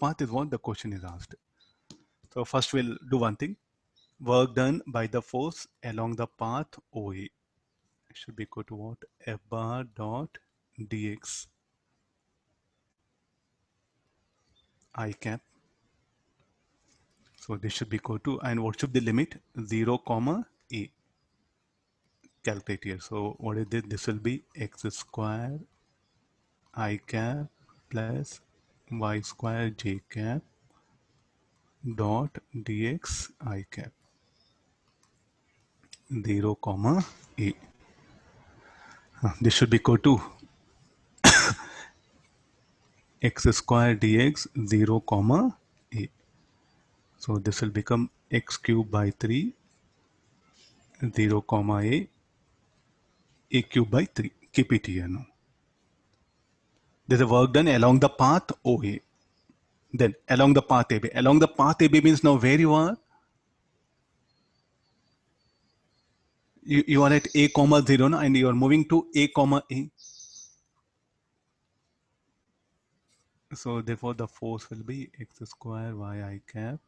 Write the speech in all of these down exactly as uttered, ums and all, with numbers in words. path is what the question is asked. So first we'll do one thing. Work done by the force along the path O A. It should be equal to what? F bar dot dx. I cap. So this should be equal to, and what should be the limit? zero comma a. Calculate here. So what is this? This will be x square I cap plus y square j cap dot dx I cap. zero comma a. This should be equal to x square dx zero comma a. So this will become x cube by three zero comma a a cube by three. Keep it here now. There's a work done along the path O A. Then along the path A B. Along the path A B means now where you are. You, you are at A comma zero now, and you are moving to A comma A. So therefore the force will be x square y I cap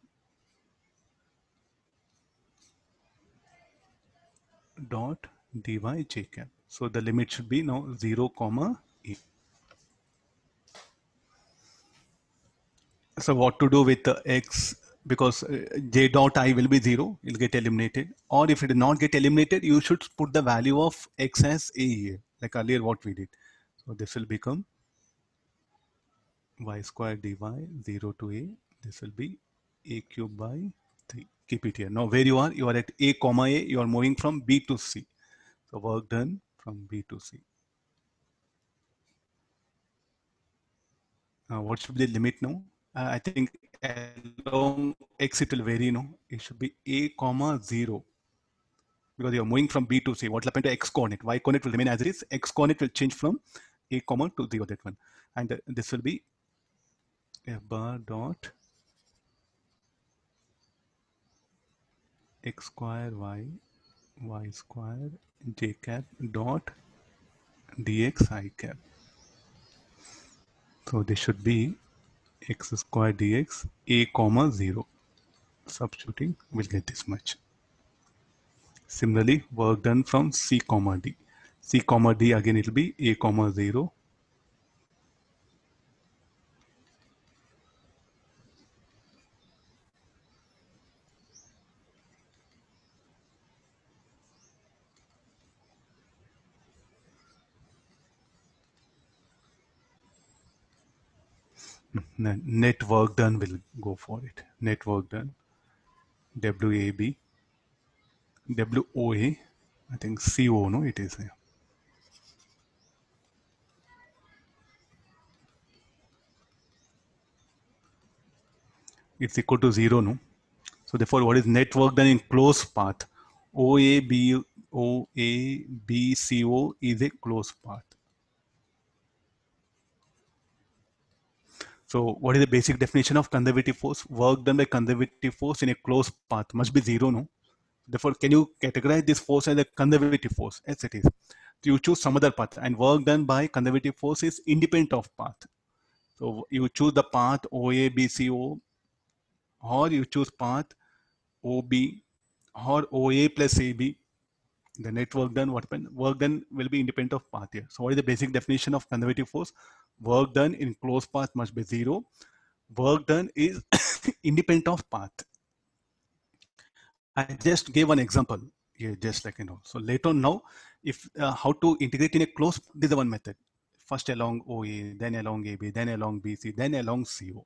dot dy j cap. So the limit should be now zero comma A. So what to do with uh, x, because uh, j dot I will be zero, it will get eliminated. Or if it did not get eliminated, you should put the value of x as a here, like earlier what we did. So this will become y square dy zero to a. This will be a cube by three. Keep it here. Now where you are, you are at a comma a, you are moving from b to c. So work done from b to c. Uh, what should be the limit now? Uh, I think along x it will vary, no? It should be a comma zero, because you're moving from b to c. What will happen to x coordinate? Y coordinate will remain as it is. X coordinate will change from a comma to zero, that one. And uh, this will be f bar dot x square y y square j cap dot dx I cap. So this should be x square dx a comma zero. Substituting, we'll get this much. Similarly, work done from c comma d. C comma d again it will be a comma zero net work done. Will go for it. Net work done. W A B, W O A, I think C O, no, it is here. It's equal to zero, no. So therefore, what is net work done in closed path? O A B O A B C O is a closed path. So what is the basic definition of conservative force? Work done by conservative force in a closed path must be zero, no? Therefore, can you categorize this force as a conservative force? Yes, it is. You choose some other path, and work done by conservative force is independent of path. So you choose the path O A B C O, or you choose path O B, or O A plus A B. The net work done, what happened? Work done will be independent of path here. So what is the basic definition of conservative force? Work done in closed path must be zero. Work done is independent of path. I just gave an example here, just like, you know. So later on now, if uh, how to integrate in a closed, this is the one method. First along O A, then along A B, then along B C, then along C O.